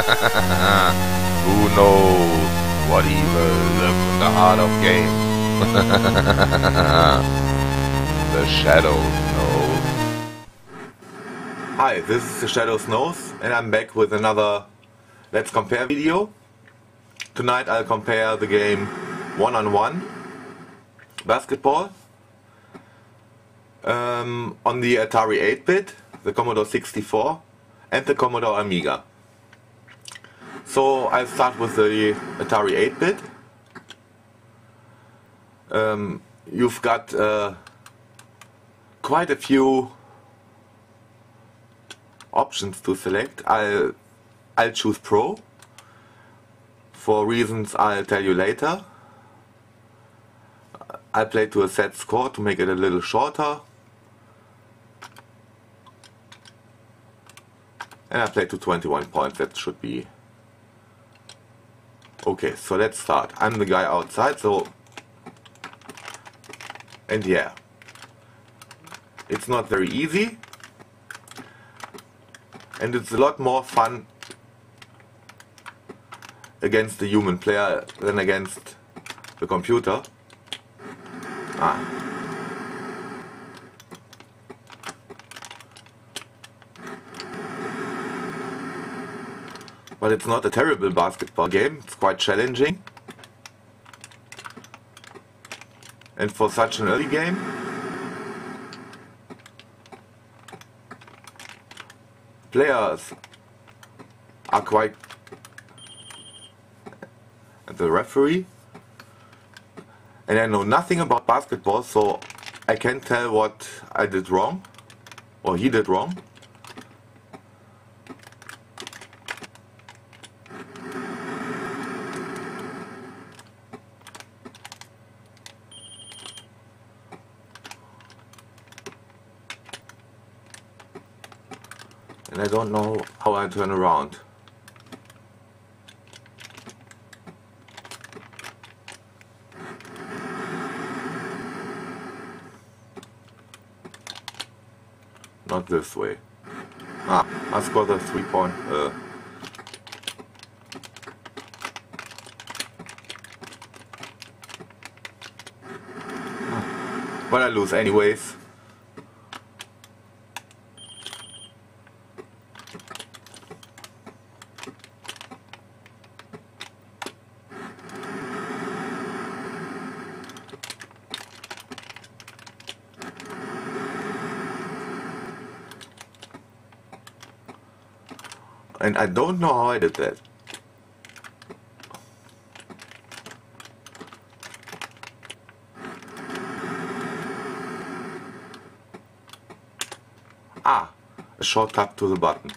Who knows what evil lives in the heart of games? The Shadow Knows. Hi, this is The Shadow Knows, and I'm back with another Let's Compare video. Tonight I'll compare the game One on One Basketball on the Atari 8-bit, the Commodore 64 and the Commodore Amiga. So I'll start with the Atari 8-bit. You've got quite a few options to select. I'll choose Pro for reasons I'll tell you later. I play to a set score to make it a little shorter, and I play to 21 points. That should be okay. So let's start. I'm the guy outside, and yeah, it's not very easy, and it's a lot more fun against the human player than against the computer. But it's not a terrible basketball game. It's quite challenging, and for such an early game, players are quite, and the referee, and I know nothing about basketball, so I can't tell what I did wrong, or he did wrong. And I don't know how I turn around. Not this way. I scored a 3-point. But I lose anyways. And I don't know how I did that. A short tap to the button.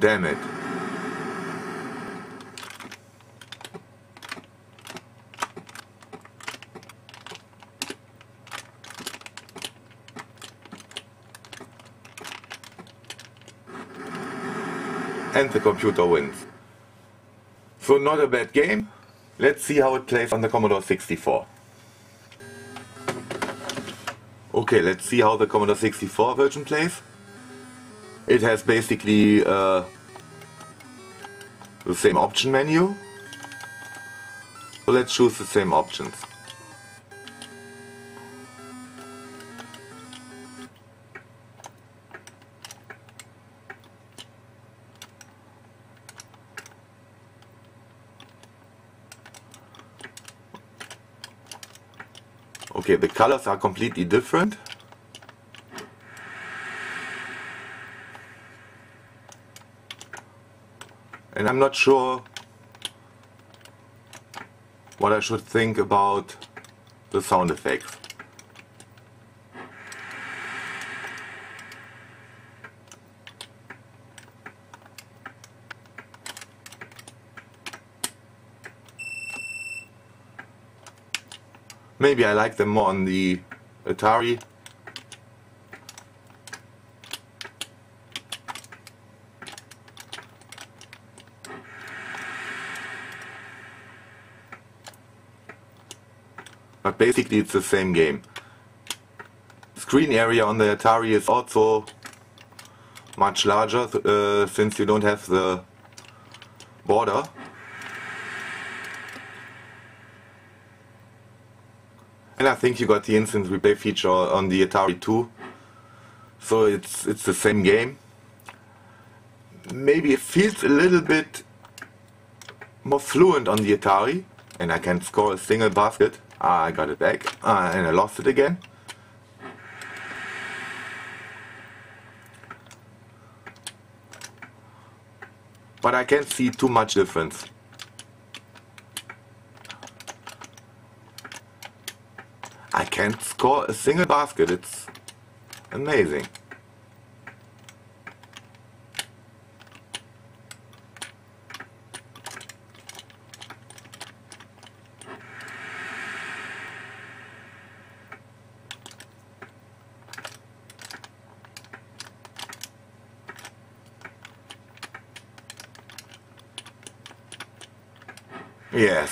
Damn it. And the computer wins. So not a bad game. Let's see how it plays on the Commodore 64. Okay, let's see how the Commodore 64 version plays. It has basically the same option menu. So let's choose the same options. Okay, the colors are completely different. And I'm not sure what I should think about the sound effects. Maybe I like them more on the Atari. but basically it's the same game. Screen area on the Atari is also much larger since you don't have the border. And I think you got the instant replay feature on the Atari 2, so it's the same game. Maybe it feels a little bit more fluent on the Atari, and I can score a single basket. Ah, I got it back, and I lost it again. But I can't see too much difference. I can't score a single basket, it's amazing. Yes.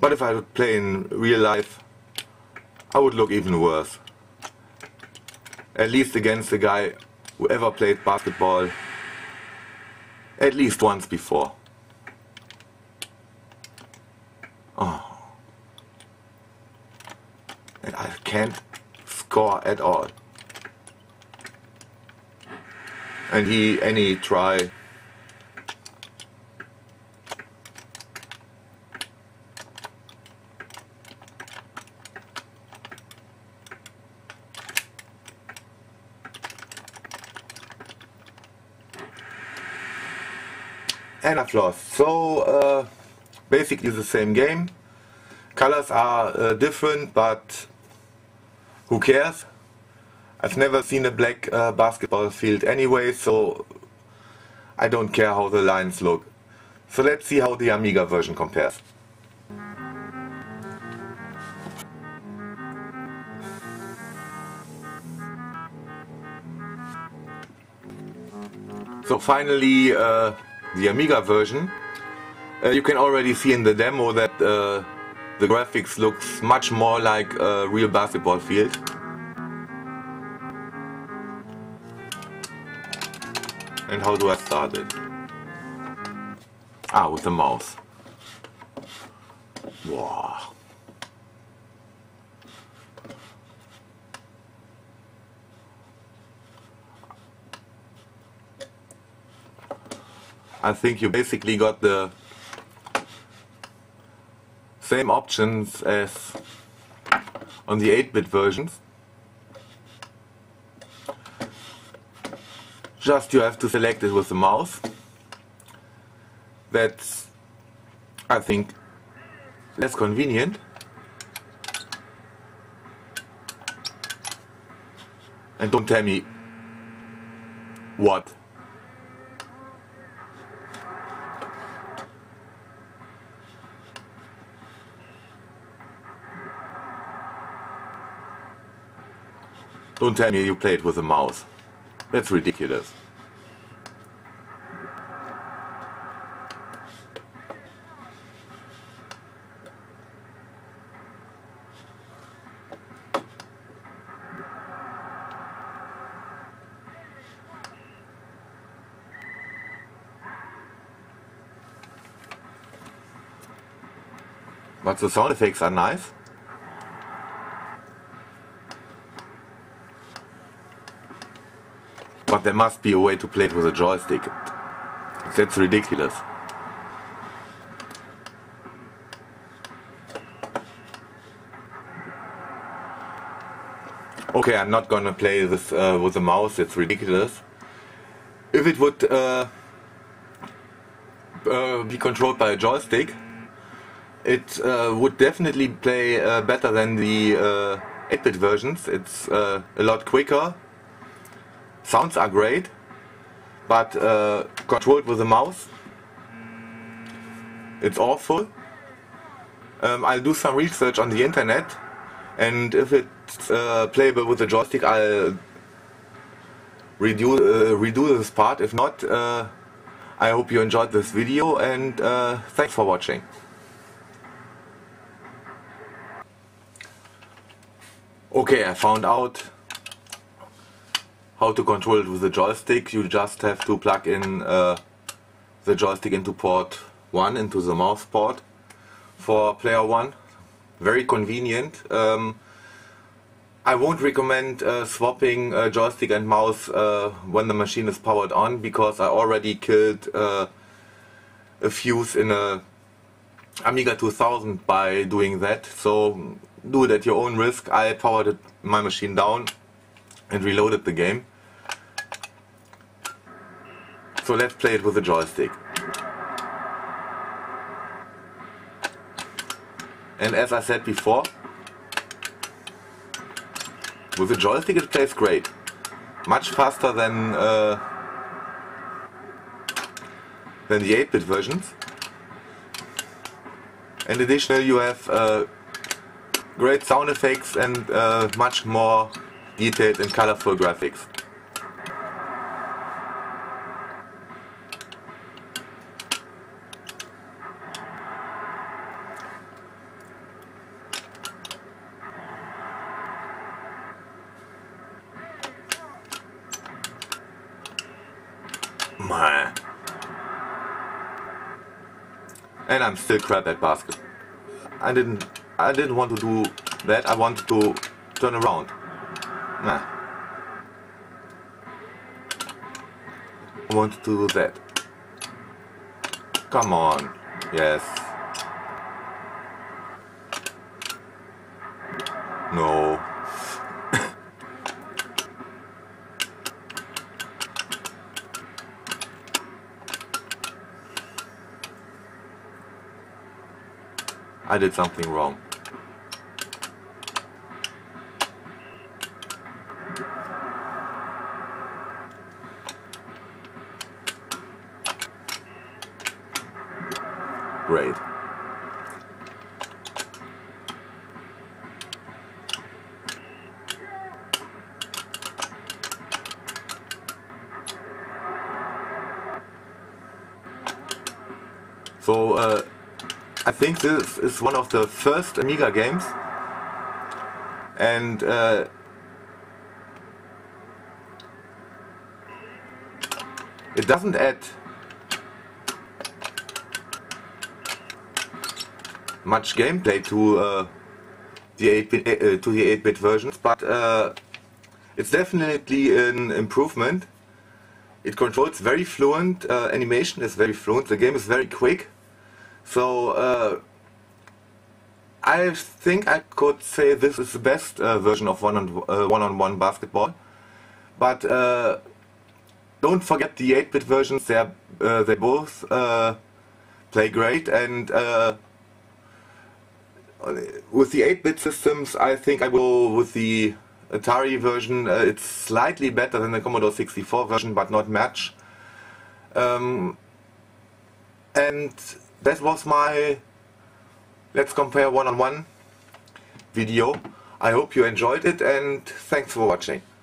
But if I would play in real life, I would look even worse. At least against a guy who ever played basketball at least once before. Oh. And I can't score at all. And any try. And I've lost. So basically the same game. Colors are different, but who cares? I've never seen a black basketball field anyway, so I don't care how the lines look. So let's see how the Amiga version compares. So finally, the Amiga version. You can already see in the demo that the graphics looks much more like a real basketball field. And how do I start it? Ah, with the mouse. Wow. I think you basically got the same options as on the 8-bit versions. Just you have to select it with the mouse. That's, I think, less convenient. And don't tell me what. Don't tell me you played with a mouse. That's ridiculous. But the sound effects are nice. But there must be a way to play it with a joystick. That's ridiculous. Okay, I'm not gonna play this with a mouse, it's ridiculous. If it would be controlled by a joystick, it would definitely play better than the 8-bit versions. It's a lot quicker. Sounds are great, but controlled with a mouse, it's awful. I'll do some research on the internet, and if it's playable with a joystick, I'll redo this part. If not, I hope you enjoyed this video, and thanks for watching. Okay, I found out how to control it with a joystick. You just have to plug in the joystick into port 1, into the mouse port for player 1. Very convenient. I won't recommend swapping joystick and mouse when the machine is powered on, because I already killed a fuse in a Amiga 2000 by doing that, so do it at your own risk. I powered my machine down and reloaded the game. So let's play it with a joystick. And as I said before, with a joystick it plays great. Much faster than the 8-bit versions. And additionally you have great sound effects and much more detailed and colorful graphics. And I'm still crap at basketball. I didn't want to do that. I wanted to turn around. Nah. I wanted to do that. Come on. Yes. No. I did something wrong. Great. So, I think this is one of the first Amiga games, and it doesn't add much gameplay to the 8-bit versions, but it's definitely an improvement. It controls very fluent, animation is very fluent, the game is very quick. So, I think I could say this is the best version of One on One Basketball. But don't forget the 8-bit versions, they both play great, and with the 8-bit systems I think I will go with the Atari version. It's slightly better than the Commodore 64 version, but not much. And that was my Let's Compare One-on-One video. I hope you enjoyed it, and thanks for watching.